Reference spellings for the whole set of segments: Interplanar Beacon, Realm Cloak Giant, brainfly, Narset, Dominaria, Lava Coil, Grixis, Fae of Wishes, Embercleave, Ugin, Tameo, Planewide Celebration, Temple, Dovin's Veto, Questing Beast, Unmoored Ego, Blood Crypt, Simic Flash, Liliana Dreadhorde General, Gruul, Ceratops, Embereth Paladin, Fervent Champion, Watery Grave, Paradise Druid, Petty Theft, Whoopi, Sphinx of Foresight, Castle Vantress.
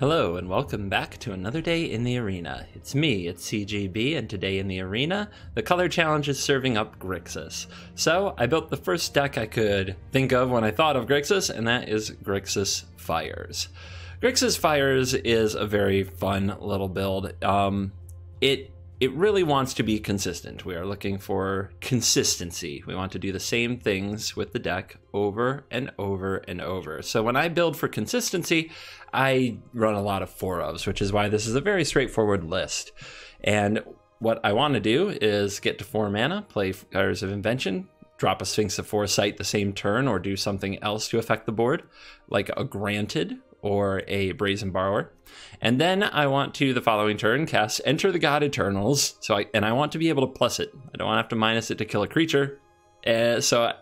Hello and welcome back to another day in the arena. It's me, it's CGB, and today in the arena, the color challenge is serving up Grixis. So I built the first deck I could think of when I thought of Grixis, and that is Grixis Fires. Grixis Fires is a very fun little build. It really wants to be consistent. We are looking for consistency. We want to do the same things with the deck over and over and over. So when I build for consistency, I run a lot of 4-ofs, which is why this is a very straightforward list. And what I want to do is get to 4 mana, play Fires of Invention, drop a Sphinx of Foresight the same turn, or do something else to affect the board, like a Granted or a Brazen Borrower. And then I want to, the following turn, cast Enter the God Eternals. And I want to be able to plus it. I don't want to have to minus it to kill a creature. Man,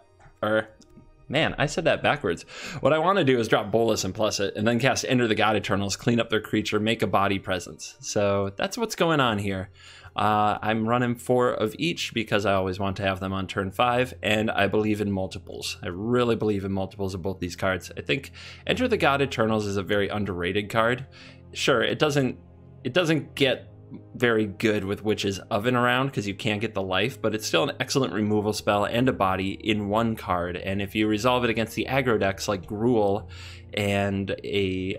I said that backwards. What I want to do is drop Bolas and plus it, and then cast Enter the God Eternals, clean up their creature, make a body presence. So that's what's going on here. I'm running 4 of each because I always want to have them on turn 5, and I believe in multiples. I really believe in multiples of both these cards. I think Enter the God Eternals is a very underrated card. Sure, it doesn't get very good with Witches of and around because you can't get the life, but it's still an excellent removal spell and a body in one card. And if you resolve it against the aggro decks like Gruul and a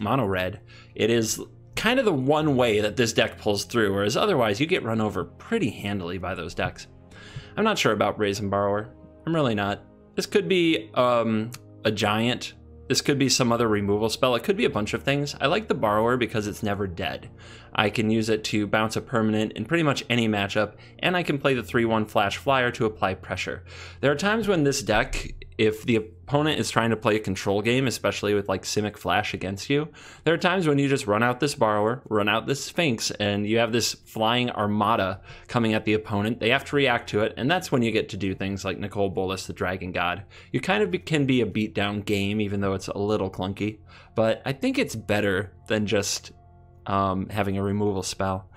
Mono Red, it is kind of the one way that this deck pulls through, whereas otherwise you get run over pretty handily by those decks. I'm not sure about Brazen Borrower. I'm really not. This could be a giant. This could be some other removal spell. It could be a bunch of things. I like the Borrower because it's never dead. I can use it to bounce a permanent in pretty much any matchup, and I can play the 3/1 Flash Flyer to apply pressure. There are times when this deck, if the opponent is trying to play a control game, especially with like Simic Flash against you, there are times when you just run out this Borrower, run out this Sphinx, and you have this flying armada coming at the opponent. They have to react to it, and that's when you get to do things like Nicol Bolas, the Dragon God. You kind of can be a beatdown game, even though it's a little clunky, but I think it's better than just having a removal spell.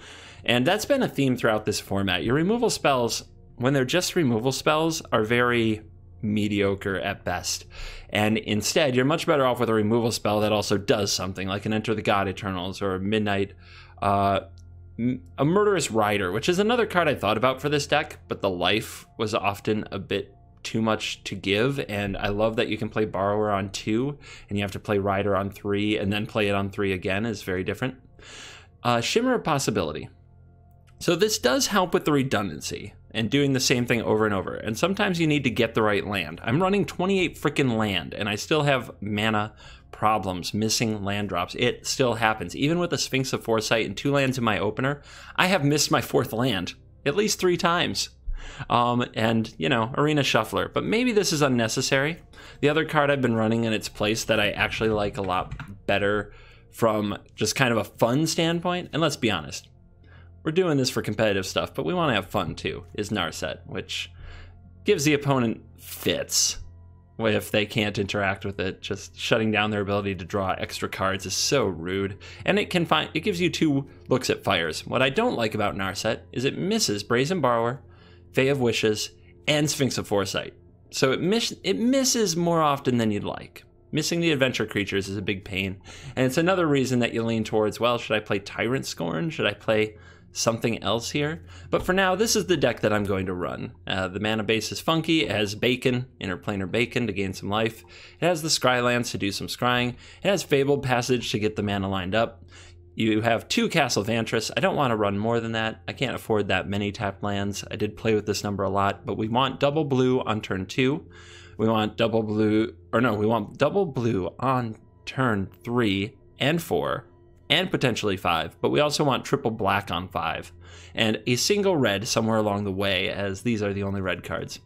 And that's been a theme throughout this format. Your removal spells, when they're just removal spells, are very mediocre at best, and instead you're much better off with a removal spell that also does something, like an Enter the God Eternals or a Murderous Rider, which is another card I thought about for this deck, but the life was often a bit too much to give. And I love that you can play Borrower on 2 and you have to play Rider on 3 and then play it on 3 again. Is very different. Shimmer of Possibility. So this does help with the redundancy and doing the same thing over and over. And sometimes you need to get the right land. I'm running 28 freaking land and I still have mana problems, missing land drops. It still happens. Even with the Sphinx of Foresight and 2 lands in my opener, I have missed my 4th land at least 3 times. And, you know, Arena Shuffler. But maybe this is unnecessary. The other card I've been running in its place that I actually like a lot better from just kind of a fun standpoint, and let's be honest, we're doing this for competitive stuff, but we want to have fun too, is Narset, which gives the opponent fits if they can't interact with it. Just shutting down their ability to draw extra cards is so rude. And it gives you 2 looks at Fires. What I don't like about Narset is it misses Brazen Borrower, Fae of Wishes, and Sphinx of Foresight. So it misses more often than you'd like. Missing the adventure creatures is a big pain. And it's another reason that you lean towards, well, should I play Tyrant Scorn? Should I play something else here? But for now, this is the deck that I'm going to run. The mana base is funky. It has Bacon, Interplanar Beacon, to gain some life. It has the Scrylands to do some scrying. It has Fabled Passage to get the mana lined up. You have 2 Castle Vantress. I don't want to run more than that. I can't afford that many tapped lands. I did play with this number a lot, but we want double blue on turn 2. We want double blue on turn 3 and 4, and potentially 5, but we also want triple black on 5, and a single red somewhere along the way, as these are the only red cards.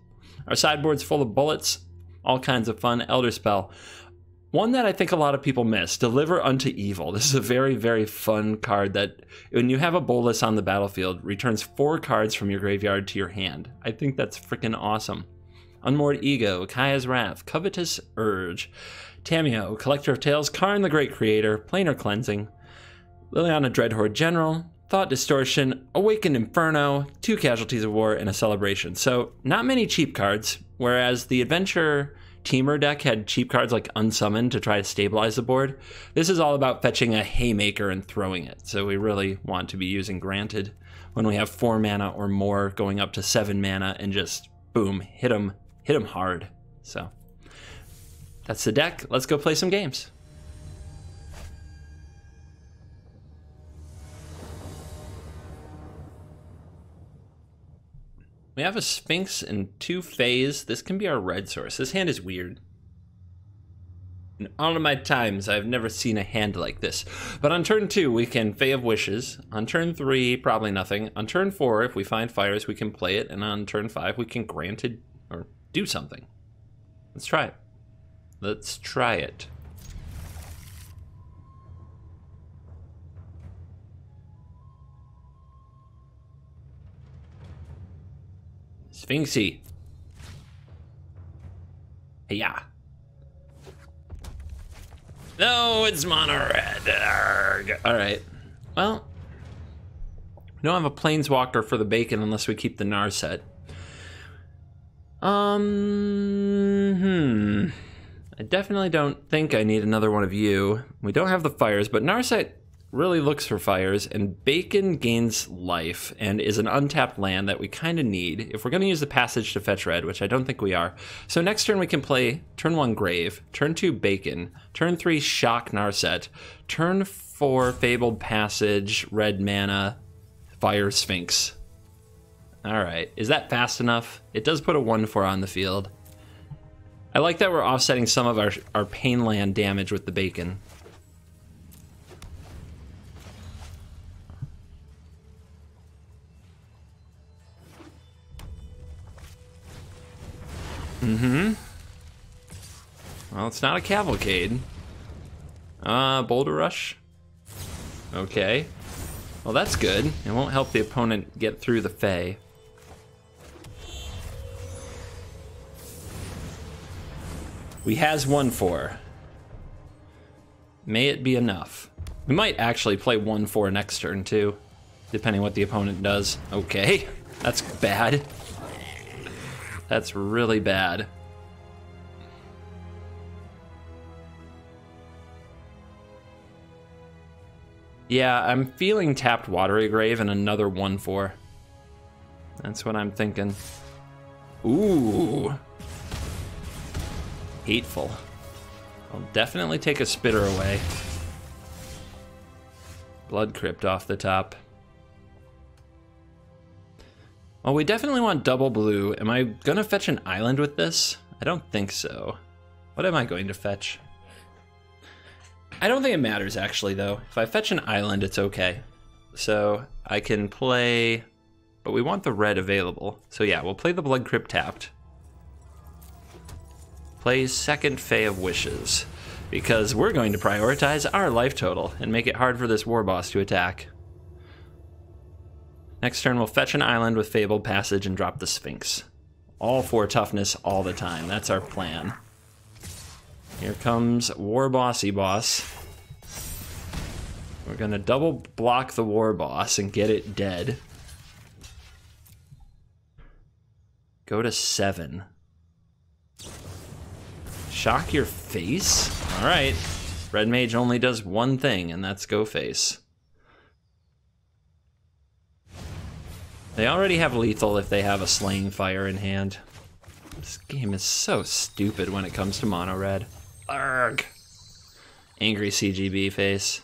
Our sideboard's full of bullets, all kinds of fun. Elder Spell. One that I think a lot of people miss, Deliver Unto Evil. This is a very, very fun card that, when you have a Bolas on the battlefield, returns 4 cards from your graveyard to your hand. I think that's freaking awesome. Unmoored Ego, Kaya's Wrath, Covetous Urge, Tameo, Collector of Tales, Karn the Great Creator, Planar Cleansing, Liliana Dreadhorde General, Thought Distortion, Awakened Inferno, 2 Casualties of War, and a Celebration. So, not many cheap cards, whereas the adventure Temur deck had cheap cards like Unsummoned to try to stabilize the board. This is all about fetching a Haymaker and throwing it, so we really want to be using Granted when we have 4 mana or more, going up to 7 mana, and just boom, hit them hard. So that's the deck. Let's go play some games. We have a Sphinx and 2 Faes. This can be our red source. This hand is weird. In all of my times, I've never seen a hand like this. But on turn 2, we can Fae of Wishes. On turn 3, probably nothing. On turn 4, if we find Fires, we can play it. And on turn 5, we can Granted or do something. Let's try it. Let's try it. Sphinxy. Yeah. No, it's Mono Red. Alright. Well, we don't have a Planeswalker for the bacon unless we keep the Narset. I definitely don't think I need another one of you. We don't have the Fires, but Narset really looks for Fires, and Bacon gains life and is an untapped land that we kind of need if we're going to use the Passage to fetch red, which I don't think we are. So next turn we can play turn 1 Grave, turn 2 Bacon, turn 3 Shock Narset, turn 4 Fabled Passage, red mana, Fire Sphinx. Alright, is that fast enough? It does put a 1/4 on the field. I like that we're offsetting some of our pain land damage with the Bacon. Well, it's not a Cavalcade. Boulder Rush. Okay. Well, that's good. It won't help the opponent get through the Fae. We has 1/4. May it be enough. We might actually play 1/4 next turn, too, depending what the opponent does. Okay. That's bad. That's really bad. Yeah, I'm feeling tapped Watery Grave and another 1/4. That's what I'm thinking. Ooh. Hateful. I'll definitely take a Spitter away. Blood Crypt off the top. Well, we definitely want double blue. Am I going to fetch an island with this? I don't think so. What am I going to fetch? I don't think it matters, actually, though. If I fetch an island, it's okay. So I can play... But we want the red available. So yeah, we'll play the Blood Crypt tapped. Play second Fae of Wishes. Because we're going to prioritize our life total and make it hard for this war boss to attack. Next turn, we'll fetch an island with Fabled Passage and drop the Sphinx. All 4 toughness all the time. That's our plan. Here comes War Bossy Boss. We're going to double block the War Boss and get it dead. Go to 7. Shock your face? All right. Red Mage only does one thing, and that's go face. They already have lethal if they have a Slaying Fire in hand. This game is so stupid when it comes to Mono Red. Arrgh! Angry CGB face.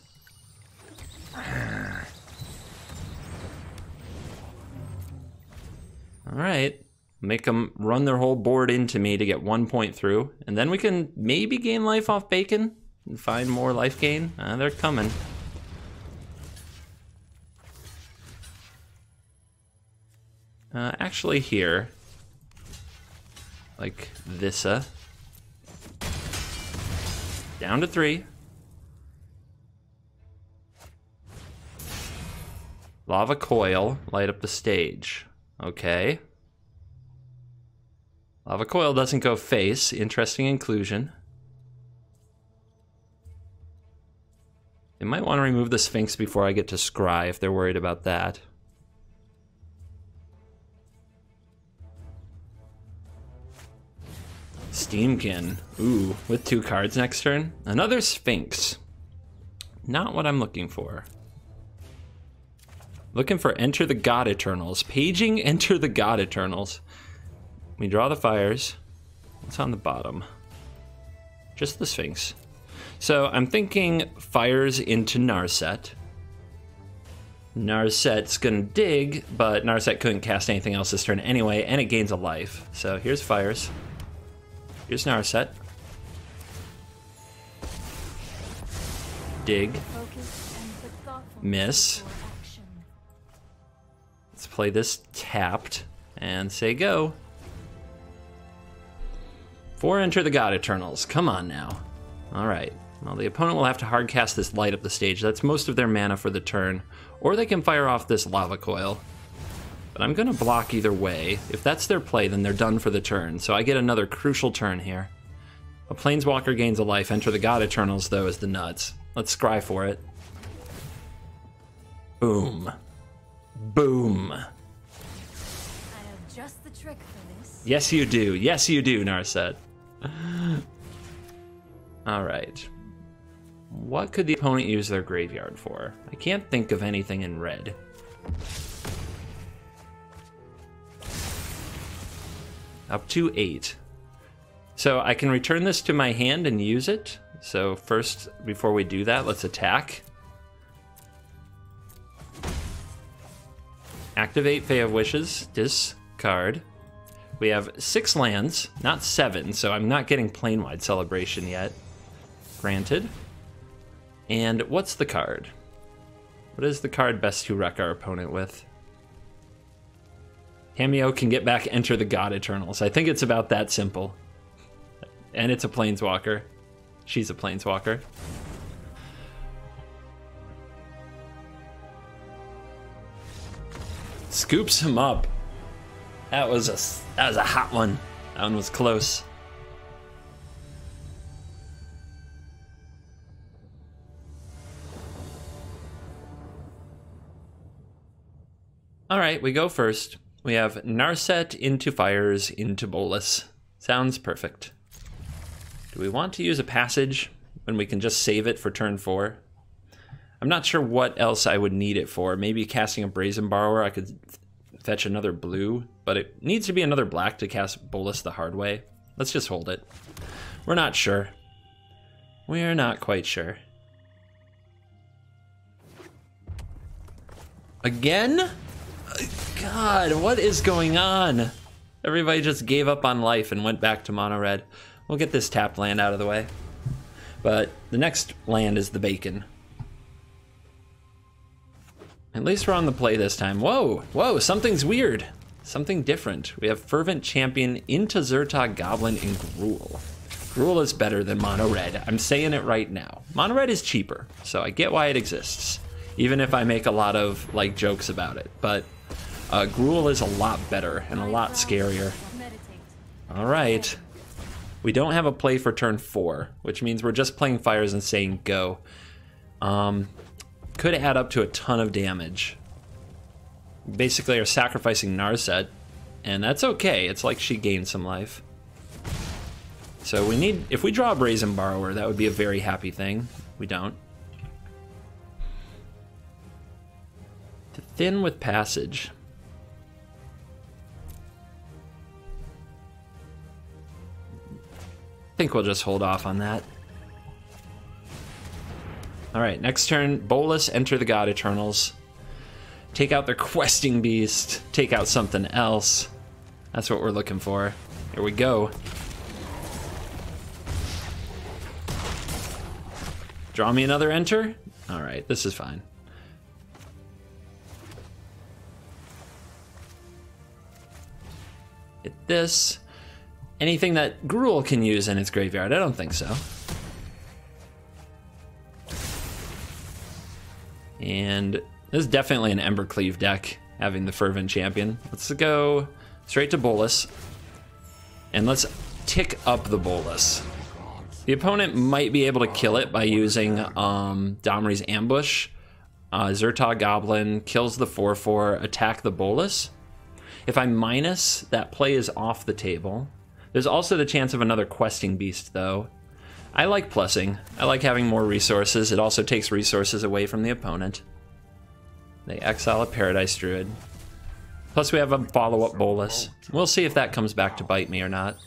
Alright. Make them run their whole board into me to get 1 point through. And then we can maybe gain life off Bacon and find more life gain. They're coming. Actually here, like this. Down to 3. Lava Coil, light up the stage. Okay. Lava Coil doesn't go face, interesting inclusion. They might want to remove the Sphinx before I get to scry if they're worried about that. Steamkin. Ooh, with 2 cards next turn. Another Sphinx. Not what I'm looking for. Looking for Enter the God Eternals. Paging Enter the God Eternals. We draw the fires. What's on the bottom? Just the Sphinx. So I'm thinking fires into Narset. Narset's gonna dig, but Narset couldn't cast anything else this turn anyway, and it gains a life. So here's fires. Here's Narset. Dig. Miss. Let's play this tapped and say go. 4 Enter the God Eternals. Come on now. All right. Well, the opponent will have to hardcast this light up the stage. That's most of their mana for the turn. Or they can fire off this Lava Coil. But I'm going to block either way. If that's their play, then they're done for the turn. So I get another crucial turn here. A Planeswalker gains a life. Enter the God Eternals, though, is the nuts. Let's scry for it. Boom. Boom. I have just the trick for this. Yes, you do. Yes, you do, Narset. All right. What could the opponent use their graveyard for? I can't think of anything in red. Up to 8. So I can return this to my hand and use it. So first, before we do that, let's attack. Activate Fae of Wishes. Discard. We have 6 lands, not 7, so I'm not getting Planewide Celebration yet. Granted. And what's the card? What is the card best to wreck our opponent with? Cameo can get back Enter the God Eternals. I think it's about that simple. And it's a Planeswalker. She's a Planeswalker. Scoops him up. That was a hot one. That one was close. All right, we go first. We have Narset into Fires into Bolas. Sounds perfect. Do we want to use a passage when we can just save it for turn 4? I'm not sure what else I would need it for. Maybe casting a Brazen Borrower, I could fetch another blue, but it needs to be another black to cast Bolas the hard way. Let's just hold it. We're not sure. We're not quite sure. Again? God, what is going on? Everybody just gave up on life and went back to Mono Red. We'll get this tapped land out of the way. But the next land is the Bacon. At least we're on the play this time. Whoa, whoa, something's weird. Something different. We have Fervent Champion into Zurtagh Goblin and Gruul. Gruul is better than Mono Red. I'm saying it right now. Mono Red is cheaper, so I get why it exists. Even if I make a lot of like jokes about it. But Gruul is a lot better and a lot scarier. All right. We don't have a play for turn 4, which means we're just playing fires and saying go. Could add up to a ton of damage. Basically, are sacrificing Narset, and that's okay. It's like she gained some life. So we need, if we draw a Brazen Borrower, that would be a very happy thing. We don't. To thin with passage. I think we'll just hold off on that. All right, next turn, Bolas, Enter the God Eternals. Take out their questing beast, take out something else. That's what we're looking for. Here we go. Draw me another enter? All right, this is fine. Hit this. Anything that Gruul can use in its graveyard? I don't think so. And this is definitely an Embercleave deck, having the Fervent Champion. Let's go straight to Bolas. And let's tick up the Bolas. The opponent might be able to kill it by using Domri's Ambush. Zurtagh Goblin kills the 4/4, attack the Bolas. If I minus, that play is off the table. There's also the chance of another questing beast, though. I like plussing. I like having more resources. It also takes resources away from the opponent. They exile a Paradise Druid. Plus we have a follow-up Bolas. We'll see if that comes back to bite me or not.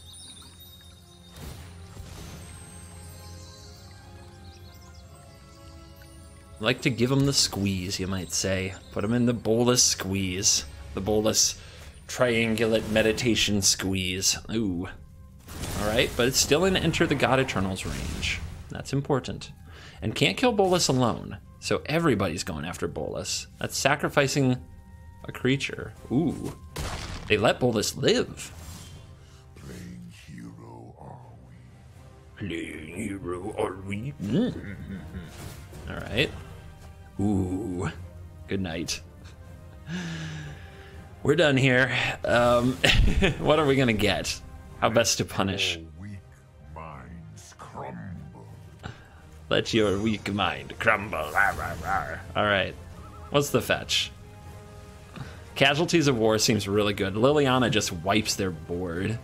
Like to give him the squeeze, you might say. Put him in the Bolas squeeze. The Bolas triangulate meditation squeeze. Ooh. Alright, but it's still in Enter the God Eternals range. That's important. And can't kill Bolas alone, so everybody's going after Bolas. That's sacrificing a creature. Ooh. They let Bolas live. Playing hero are we? Playing hero are we? Mm. Alright. Ooh. Good night. We're done here. What are we gonna get? How best to punish? Let your weak mind crumble. Alright. What's the fetch? Casualties of War seems really good. Liliana just wipes their board.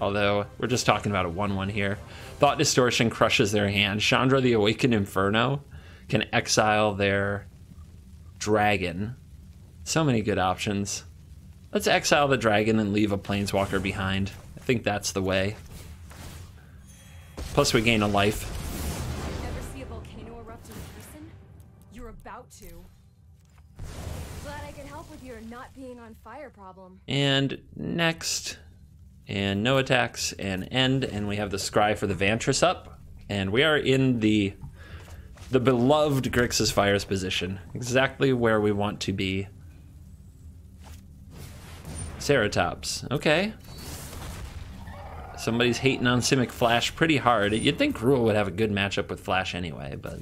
Although, we're just talking about a 1-1 here. Thought Distortion crushes their hand. Chandra the Awakened Inferno can exile their dragon. So many good options. Let's exile the dragon and leave a planeswalker behind. I think that's the way. Plus we gain a life. Never see a volcano erupt in person? You're about to. Glad I could help with your not being on fire problem. And next. And no attacks and end. And we have the scry for the Vantress up. And we are in the beloved Grixis Fires position. Exactly where we want to be. Ceratops. Okay. Somebody's hating on Simic Flash pretty hard. You'd think Gruul would have a good matchup with Flash anyway, but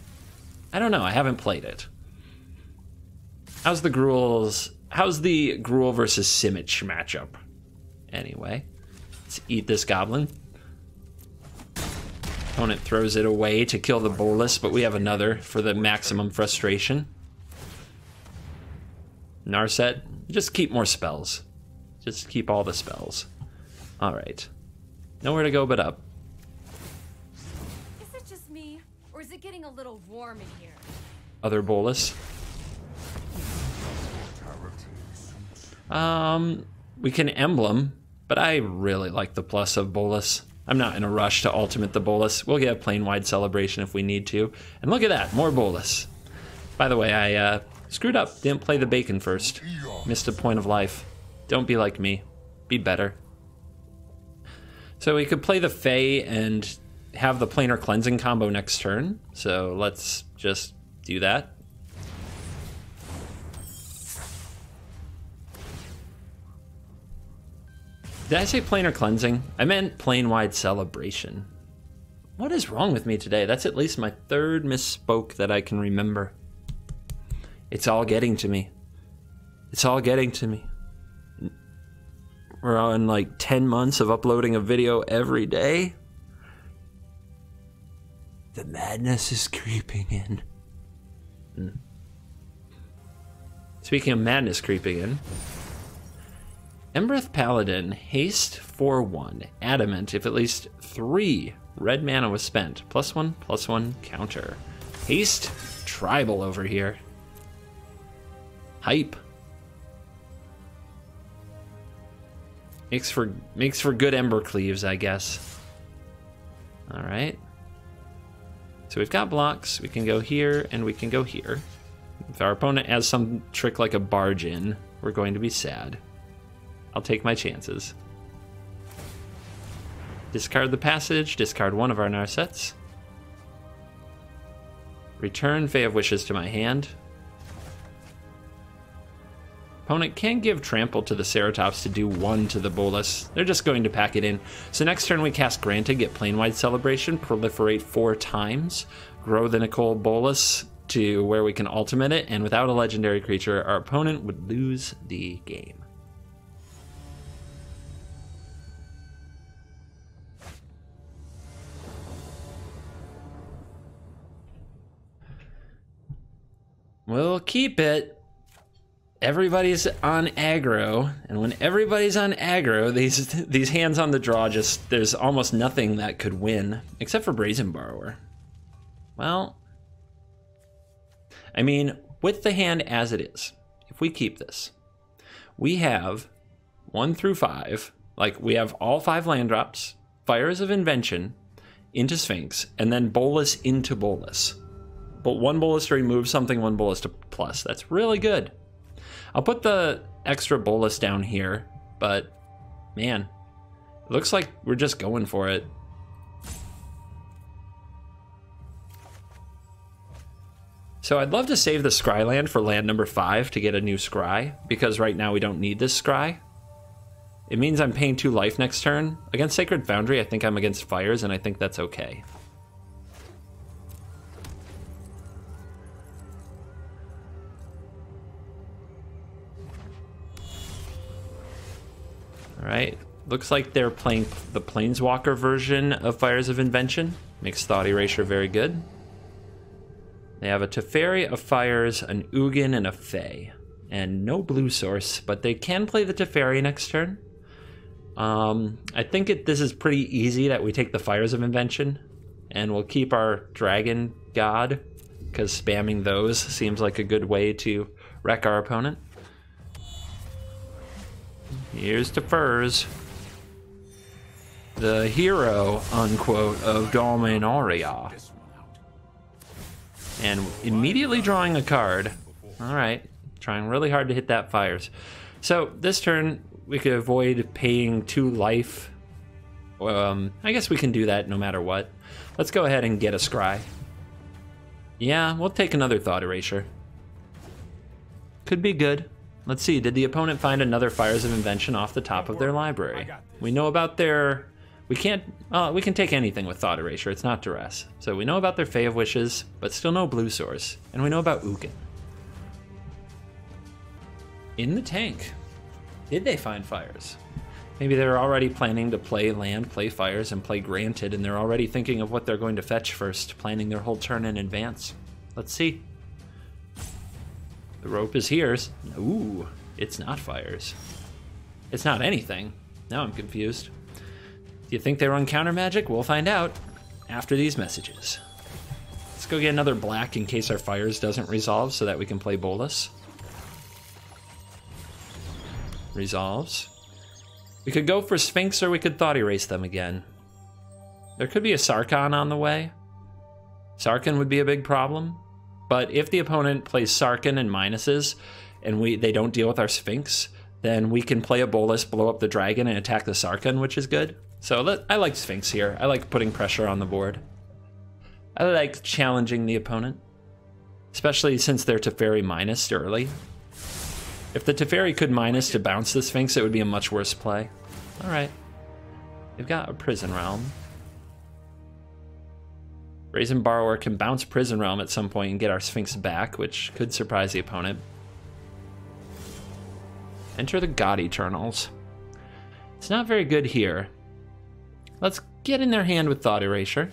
I don't know. I haven't played it. How's the Gruul versus Simic matchup? Anyway, let's eat this goblin. Opponent throws it away to kill the Bolas, but we have another for the maximum frustration. Narset. Just keep more spells. Just keep all the spells. All right. Nowhere to go but up. Is it just me, or is it getting a little warm in here? Other Bolas. We can emblem, but I really like the plus of Bolas. I'm not in a rush to ultimate the Bolas. We'll get a Planewide Celebration if we need to. And look at that, more Bolas. By the way, I screwed up. Didn't play the bacon first. Missed a point of life. Don't be like me. Be better. So we could play the Fae and have the Planar Cleansing combo next turn. So let's just do that. Did I say Planar Cleansing? I meant Planewide Celebration. What is wrong with me today? That's at least my third misspoke that I can remember. It's all getting to me. It's all getting to me. We're on like 10 months of uploading a video every day. The madness is creeping in. Mm. Speaking of madness creeping in, Embereth Paladin, haste 4/1, adamant if at least 3 red mana was spent. +1/+1 counter. Haste tribal over here. Hype. Makes for good Ember Cleaves, I guess. All right. So we've got blocks. We can go here, and we can go here. If our opponent has some trick like a Barge In, we're going to be sad. I'll take my chances. Discard the Passage. Discard one of our Narsets. Return Fae of Wishes to my hand. Opponent can give Trample to the Ceratops to do 1 to the Bolas. They're just going to pack it in. So next turn we cast Granted, get Planewide Celebration, proliferate 4 times, grow the Nicol Bolas to where we can ultimate it, and without a legendary creature, our opponent would lose the game. We'll keep it. everybody's on aggro, and when everybody's on aggro, these hands on the draw, just there's almost nothing that could win, except for Brazen Borrower. Well, I mean, with the hand as it is, if we keep this, we have 1 through 5, like we have all 5 land drops, Fires of Invention into Sphinx, and then Bolas into Bolas. But 1 Bolas to remove something, 1 Bolas to plus. That's really good. I'll put the extra Bolas down here, but man, it looks like we're just going for it. So I'd love to save the Scry land for land number 5 to get a new Scry, because right now we don't need this Scry. It means I'm paying 2 life next turn. Against Sacred Foundry, I think I'm against Fires, and I think that's okay. Alright, looks like they're playing the Planeswalker version of Fires of Invention. Makes Thought Erasure very good. They have a Teferi, a Fires, an Ugin, and a Fae. And no blue source, but they can play the Teferi next turn. I think this is pretty easy that we take the Fires of Invention, and we'll keep our Dragon God, because spamming those seems like a good way to wreck our opponent. Here's Tefers, the hero, unquote, of Dominaria. And immediately drawing a card. All right, trying really hard to hit that Fires. So this turn, we could avoid paying 2 life. I guess we can do that no matter what. Let's go ahead and get a Scry. Yeah, we'll take another Thought Erasure. Could be good. Let's see, did the opponent find another Fires of Invention off the top of their library? We know about their... we can take anything with Thought Erasure, it's not duress. So we know about their Fae of Wishes, but still no blue source. And we know about Ugin. In the tank. Did they find Fires? Maybe they're already planning to play land, play Fires, and play Granted, and they're already thinking of what they're going to fetch first, planning their whole turn in advance. Let's see. The rope is here. Ooh, it's not Fires. It's not anything. Now I'm confused. You think they run counter magic? We'll find out after these messages. Let's go get another black in case our Fires doesn't resolve so that we can play Bolas. Resolves. We could go for Sphinx or we could Thought Erase them again. There could be a Sarkhan on the way. Sarkhan would be a big problem, but if the opponent plays Sarkhan and minuses and they don't deal with our Sphinx, then we can play a Bolas, blow up the dragon, and attack the Sarkhan, which is good. So I like Sphinx here. I like putting pressure on the board. I like challenging the opponent, especially since they're Teferi minused early. If the Teferi could minus to bounce the Sphinx, it would be a much worse play. All right. They've got a Prison Realm. Brazen Borrower can bounce Prison Realm at some point and get our Sphinx back, which could surprise the opponent. Enter the God Eternals. It's not very good here. Let's get in their hand with Thought Erasure.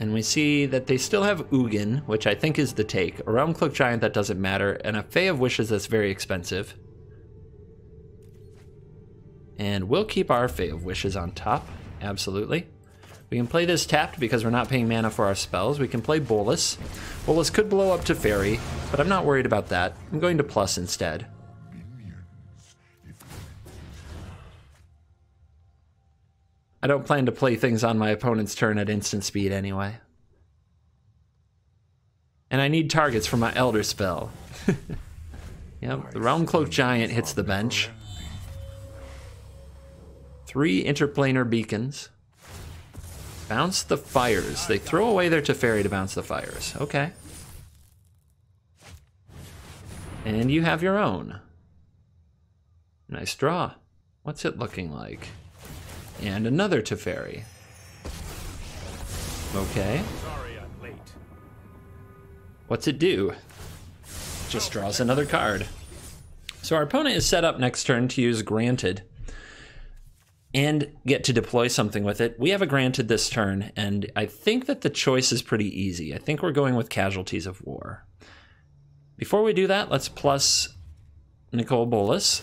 And we see that they still have Ugin, which I think is the take. A Realm Cloak Giant that doesn't matter, and a Fae of Wishes that's very expensive. And we'll keep our Fae of Wishes on top, absolutely. We can play this tapped because we're not paying mana for our spells. We can play Bolas. Bolas could blow up Teferi, but I'm not worried about that. I'm going to plus instead. I don't plan to play things on my opponent's turn at instant speed anyway. And I need targets for my Elder Spell. Yep, the Realm Cloak Giant hits the bench. 3 Interplanar Beacons. Bounce the Fires. They throw away their Teferi to bounce the Fires. Okay. And you have your own. Nice draw. What's it looking like? And another Teferi. Okay. Sorry, I'm late. What's it do? Just draws another card. So our opponent is set up next turn to use Granted and get to deploy something with it. We have a Granted this turn, and I think that the choice is pretty easy. I think we're going with Casualties of War. Before we do that, let's plus Nicol Bolas.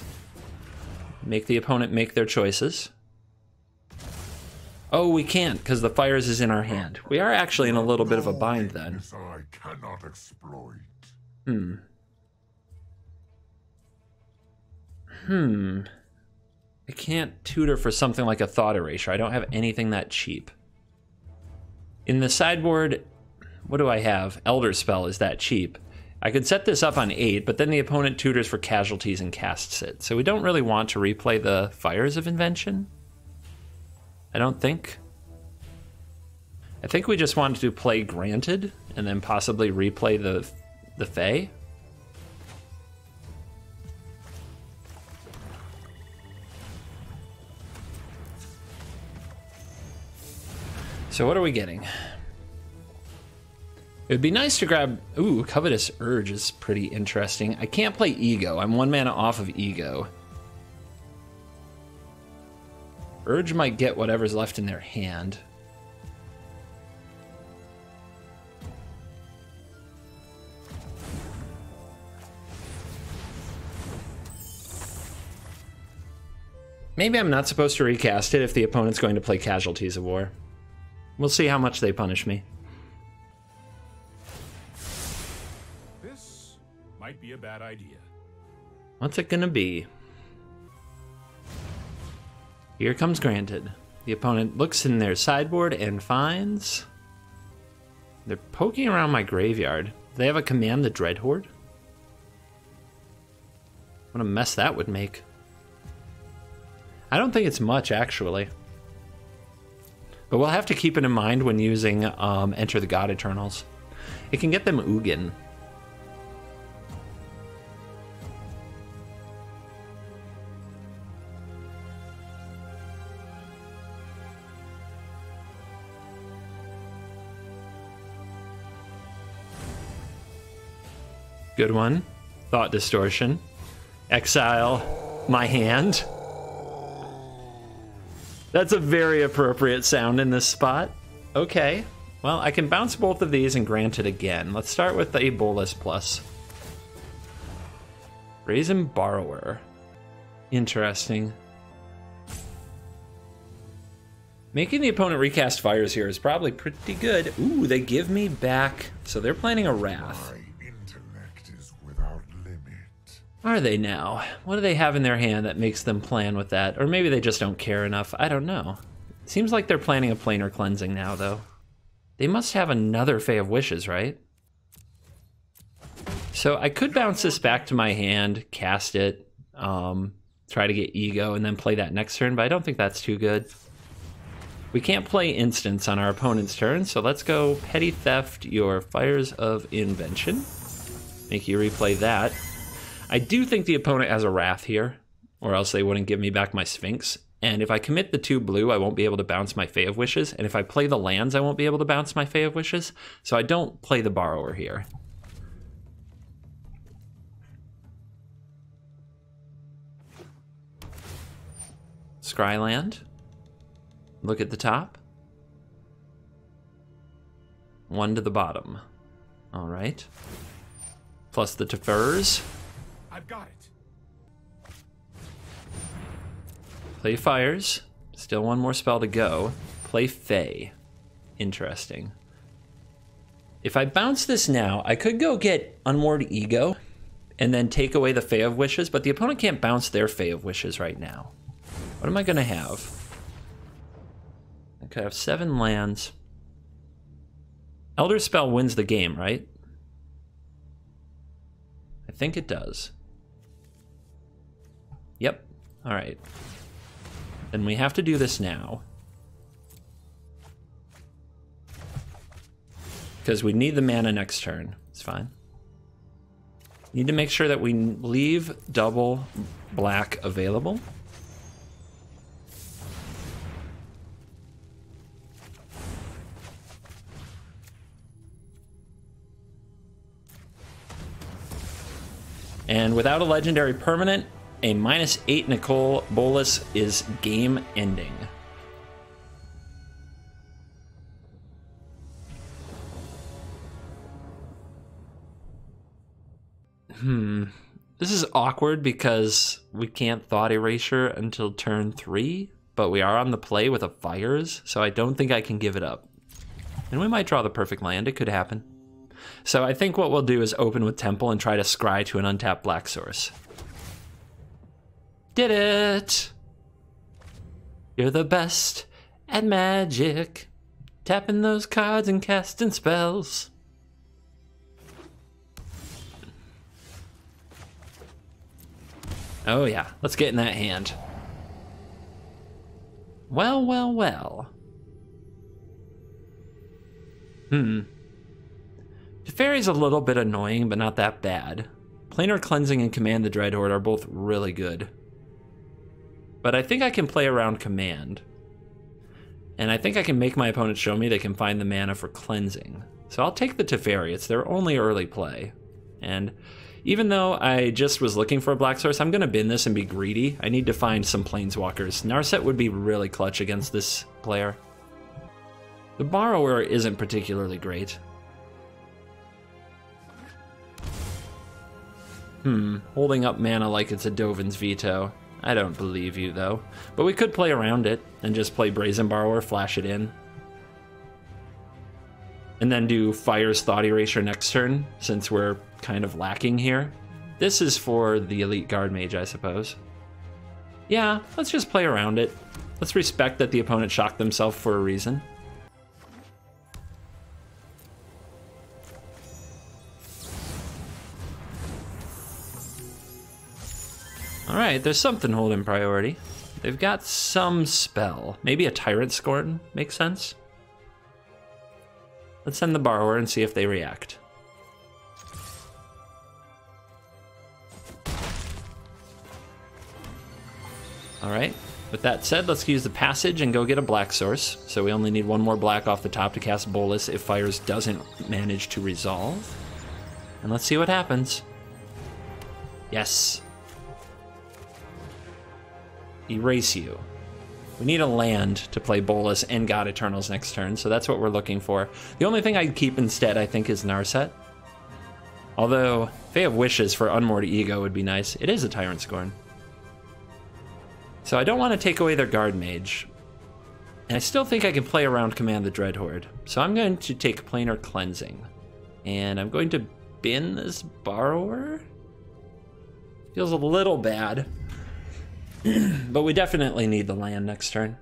Make the opponent make their choices. Oh, we can't, because the fires is in our hand. We are actually in a little bit of a bind then. I cannot exploit. I can't tutor for something like a Thought Erasure. I don't have anything that cheap. In the sideboard, what do I have? Elder Spell is that cheap. I could set this up on 8, but then the opponent tutors for Casualties and casts it. So we don't really want to replay the Fires of Invention, I don't think. I think we just wanted to play Granted and then possibly replay the Fae. So what are we getting? It would be nice to grab... Ooh, Covetous Urge is pretty interesting. I can't play Ego. I'm 1 mana off of Ego. Urge might get whatever's left in their hand. Maybe I'm not supposed to recast it if the opponent's going to play Casualties of War. We'll see how much they punish me. Might be a bad idea. What's it gonna be? Here comes Granted. The opponent looks in their sideboard and finds... They're poking around my graveyard. They have a Command the Dreadhorde? What a mess that would make. I don't think it's much, actually. But we'll have to keep it in mind when using Enter the God Eternals. It can get them Ugin. Good one. Thought Distortion. Exile my hand. That's a very appropriate sound in this spot. Okay. Well, I can bounce both of these and Grant It again. Let's start with the Bolas Plus. Brazen Borrower. Interesting. Making the opponent recast fires here is probably pretty good. Ooh, they give me back. So they're planning a Wrath. Are they now? What do they have in their hand that makes them plan with that? Or maybe they just don't care enough. I don't know. It seems like they're planning a Planar Cleansing now, though. They must have another Fae of Wishes, right? So I could bounce this back to my hand, cast it, try to get Ego, and then play that next turn, but I don't think that's too good. We can't play instants on our opponent's turn, so let's go Petty Theft your Fires of Invention. Make you replay that. I do think the opponent has a Wrath here, or else they wouldn't give me back my Sphinx. And if I commit the 2 blue, I won't be able to bounce my Fae of Wishes. And if I play the lands, I won't be able to bounce my Fae of Wishes. So I don't play the Borrower here. Scryland. Look at the top. 1 to the bottom. All right. Plus the Teferi. I've got it. Play fires. Still 1 more spell to go. Play Fae. Interesting. If I bounce this now, I could go get Unmoored Ego and then take away the Fae of Wishes, but the opponent can't bounce their Fae of Wishes right now. What am I going to have? I could have 7 lands. Elder Spell wins the game, right? I think it does. Yep. All right. Then we have to do this now. Because we need the mana next turn. It's fine. Need to make sure that we leave double black available. And without a legendary permanent, a -8 Nicol Bolas is game ending. This is awkward because we can't Thought Erasure until turn 3, but we are on the play with a Fires, so I don't think I can give it up. And we might draw the perfect land, it could happen. So I think what we'll do is open with Temple and try to scry to an untapped black source. Did it! You're the best at magic. Tapping those cards and casting spells. Oh yeah, let's get in that hand. Well, well, well. Teferi's a little bit annoying, but not that bad. Planar Cleansing and Command the Dreadhorde are both really good. But I think I can play around Command. And I think I can make my opponent show me they can find the mana for Cleansing. So I'll take the Teferi, it's their only early play. And even though I just was looking for a black source, I'm gonna bin this and be greedy. I need to find some Planeswalkers. Narset would be really clutch against this player. The Borrower isn't particularly great. Holding up mana like it's a Dovin's Veto. I don't believe you though. But we could play around it and just play Brazen Borrower, flash it in. And then do Fire's Thought Erasure next turn, since we're kind of lacking here. This is for the Elite Guard Mage, I suppose. Yeah, let's just play around it. Let's respect that the opponent shocked themselves for a reason. Alright, there's something holding priority. They've got some spell. Maybe a Tyrant Scorn makes sense. Let's send the Borrower and see if they react. Alright, with that said, let's use the Passage and go get a black source. So we only need one more black off the top to cast Bolas if Fires doesn't manage to resolve. And let's see what happens. Yes. Erase you. We need a land to play Bolas and God Eternals next turn, so that's what we're looking for. The only thing I'd keep instead, I think, is Narset. Although, Fae of Wishes for Unmoored Ego would be nice. It is a Tyrant Scorn. So I don't want to take away their Guard Mage. And I still think I can play around Command the Dreadhorde. So I'm going to take Planar Cleansing. And I'm going to bin this Borrower? Feels a little bad. But we definitely need the land next turn.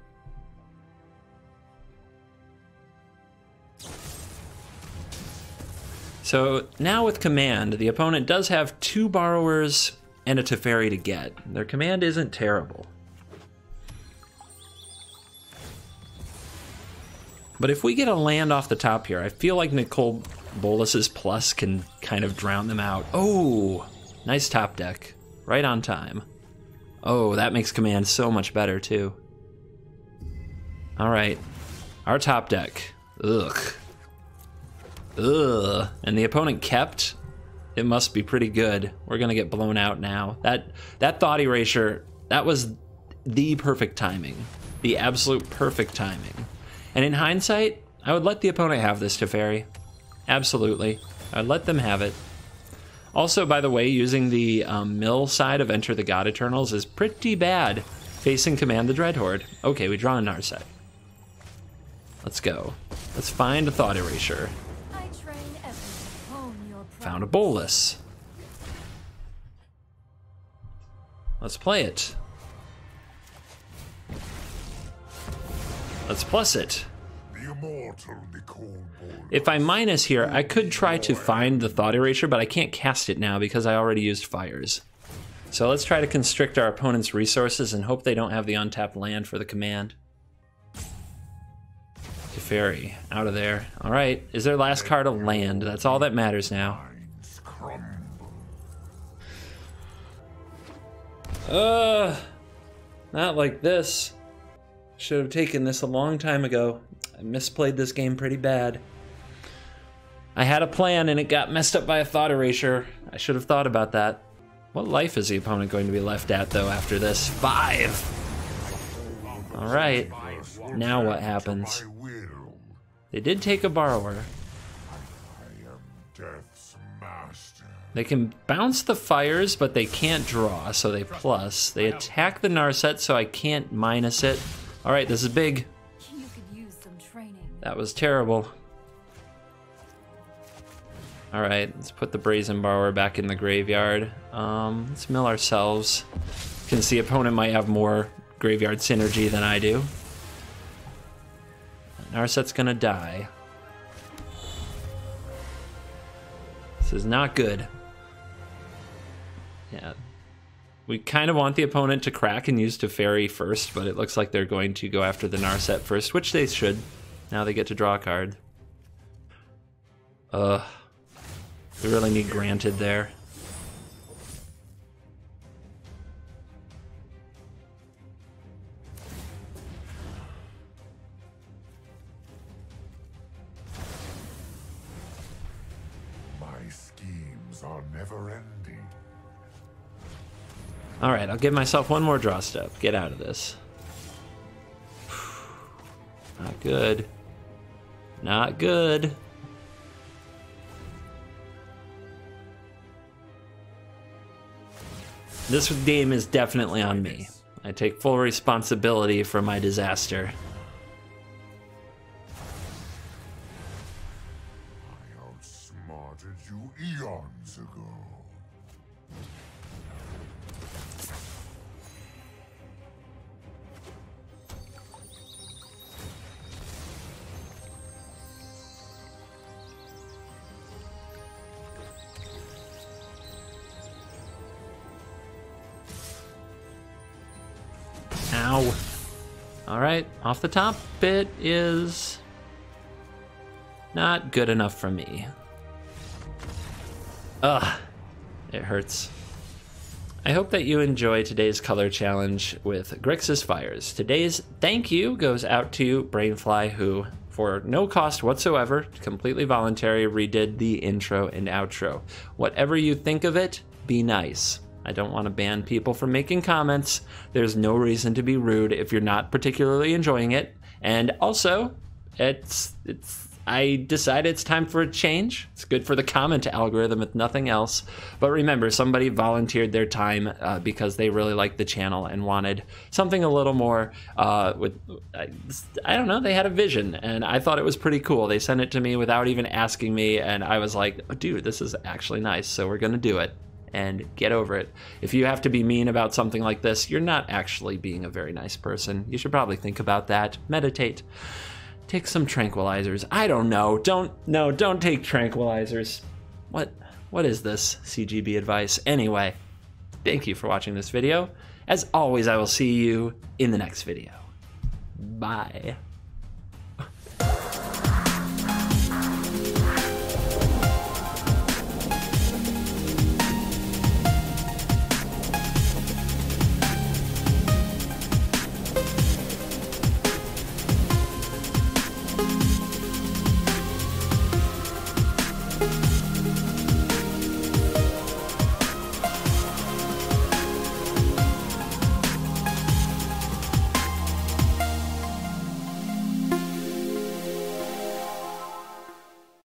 So now with Command, the opponent does have two Borrowers and a Teferi to get. Their Command isn't terrible. But if we get a land off the top here, I feel like Nicol Bolas' plus can kind of drown them out. Oh, nice top deck. Right on time. Oh, that makes Command so much better, too. Alright. Our top deck. Ugh. Ugh. And the opponent kept? It must be pretty good. We're gonna get blown out now. That Thought Erasure, that was the perfect timing. The absolute perfect timing. And in hindsight, I would let the opponent have this Teferi. Absolutely. I'd let them have it. Also, by the way, using the mill side of Enter the God Eternals is pretty bad. Facing Command the Dreadhorde. Okay, we draw a Narset. Let's go. Let's find a Thought Erasure. Found a Bolas. Let's play it. Let's plus it. If I minus here, I could try to find the Thought Erasure, but I can't cast it now because I already used Fires. So let's try to constrict our opponent's resources and hope they don't have the untapped land for the Command. Teferi, out of there. Alright, is their last card a land? That's all that matters now. Not like this. Should have taken this a long time ago. I misplayed this game pretty bad. I had a plan and it got messed up by a Thought Erasure. I should have thought about that. What life is the opponent going to be left at, though, after this? 5! Alright. Now what happens? They did take a Borrower. I am Death's master. They can bounce the fires, but they can't draw, so they plus. They attack the Narset, so I can't minus it. All right, this is big. That was terrible. All right, let's put the Brazen Borrower back in the graveyard. Let's mill ourselves. Can see opponent might have more graveyard synergy than I do. Narset's gonna die. This is not good. Yeah. We kind of want the opponent to crack and use Teferi first, but it looks like they're going to go after the Narset first, which they should. Now they get to draw a card. We really need Granted there. My schemes are never ending. All right, I'll give myself one more draw step. Get out of this. Not good. Not good. This game is definitely on me. I take full responsibility for my disaster. I outsmarted you eons ago. Ow. All right, off the top, it is not good enough for me. Ugh, it hurts. I hope that you enjoy today's color challenge with Grixis Fires. Today's thank you goes out to Brainfly, who, for no cost whatsoever, completely voluntary, redid the intro and outro. Whatever you think of it, be nice. I don't want to ban people from making comments. There's no reason to be rude if you're not particularly enjoying it. And also, I decided it's time for a change. It's good for the comment algorithm, if nothing else. But remember, somebody volunteered their time because they really liked the channel and wanted something a little more I don't know, they had a vision, and I thought it was pretty cool. They sent it to me without even asking me, and I was like, oh, dude, this is actually nice, so we're gonna do it. And get over it. If you have to be mean about something like this, you're not actually being a very nice person. You should probably think about that. Meditate. Take some tranquilizers. I don't know. Don't take tranquilizers. What is this CGB advice? Anyway, thank you for watching this video. As always, I will see you in the next video. Bye.